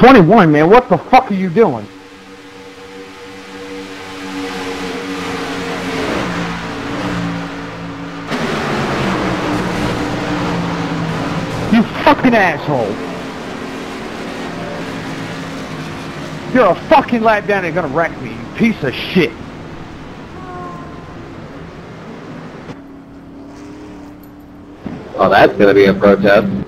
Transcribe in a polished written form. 21, man. What the fuck are you doing? You fucking asshole. You're a fucking lap down and gonna wreck me, you piece of shit. Oh, that's gonna be a protest.